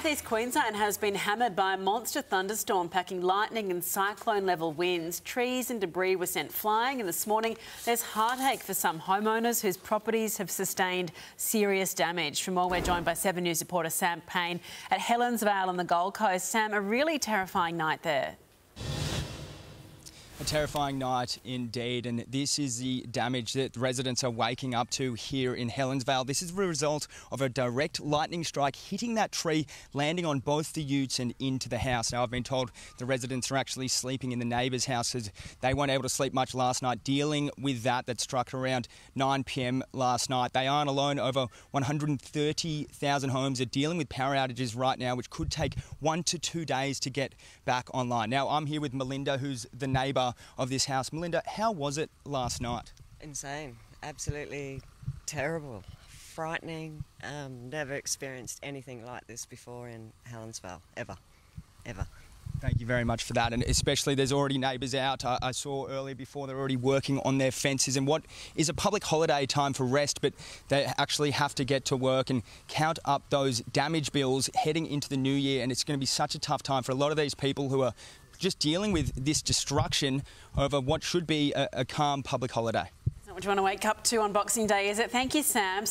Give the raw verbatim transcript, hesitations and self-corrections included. Southeast Queensland has been hammered by a monster thunderstorm packing lightning and cyclone-level winds. Trees and debris were sent flying, and this morning there's heartache for some homeowners whose properties have sustained serious damage. For more, we're joined by Seven News reporter Sam Payne at Helensvale on the Gold Coast. Sam, a really terrifying night there. A terrifying night indeed, and this is the damage that residents are waking up to here in Helensvale. This is the result of a direct lightning strike hitting that tree, landing on both the utes and into the house. Now, I've been told the residents are actually sleeping in the neighbours' houses. They weren't able to sleep much last night dealing with that. That struck around nine p m last night. They aren't alone. Over one hundred thirty thousand homes are dealing with power outages right now, which could take one to two days to get back online. Now, I'm here with Melinda, who's the neighbour of this house. Melinda, how was it last night? Insane. Absolutely terrible. Frightening. Um, never experienced anything like this before in Helensvale. Ever. Ever. Thank you very much for that, and especially there's already neighbours out. I, I saw earlier before they're already working on their fences and what is a public holiday time for rest, but they actually have to get to work and count up those damage bills heading into the new year, and it's going to be such a tough time for a lot of these people who are just dealing with this destruction over what should be a, a calm public holiday. That's not what you want to wake up to on Boxing Day, is it? Thank you, Sam.